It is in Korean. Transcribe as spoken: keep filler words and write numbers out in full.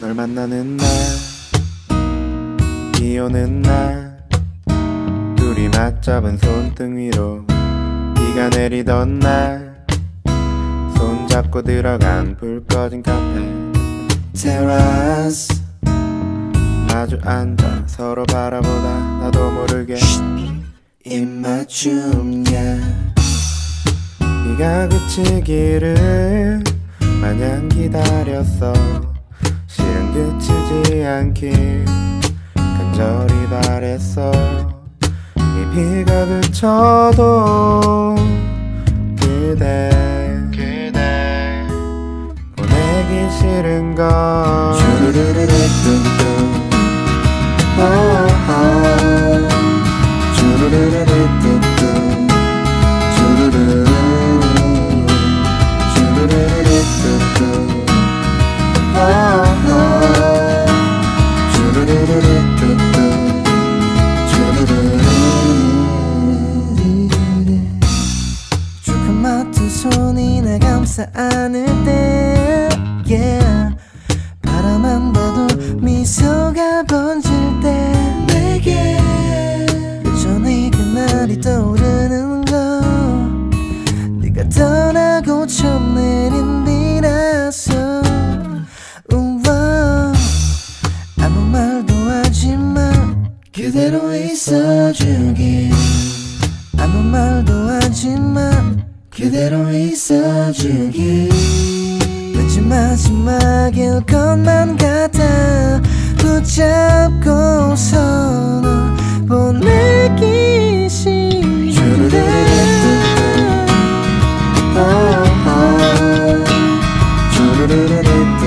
널 만나는 날, 비 오는 날, 둘이 맞잡은 손등 위로 비가 내리던 날, 손잡고 들어간 불 꺼진 카페 테라스, 마주 앉아 서로 바라보다 나도 모르게 입맞춤이야. 비가 그치기를 마냥 기다렸어. 실은 그치지 않길 간절히 바랬어. 이 비가 그쳐도 그대, 그대 보내기 싫은 걸. 주르르르 뚱뚱 주르르르 뚱뚱 주르르 조금 맡은 손이 날 감싸 안을 때 yeah. 바라만 봐도 미소가 번질 때 내게 여전히 그날이 떠오르는 거. 네가 떠나고 처음 내린 비라서 그대로 있어주길. 아무 말도 하지만 그대로 있어주길. 왠지 마지막일 것만 같아. 붙잡고서 널 보내기 싫은데 주르르르르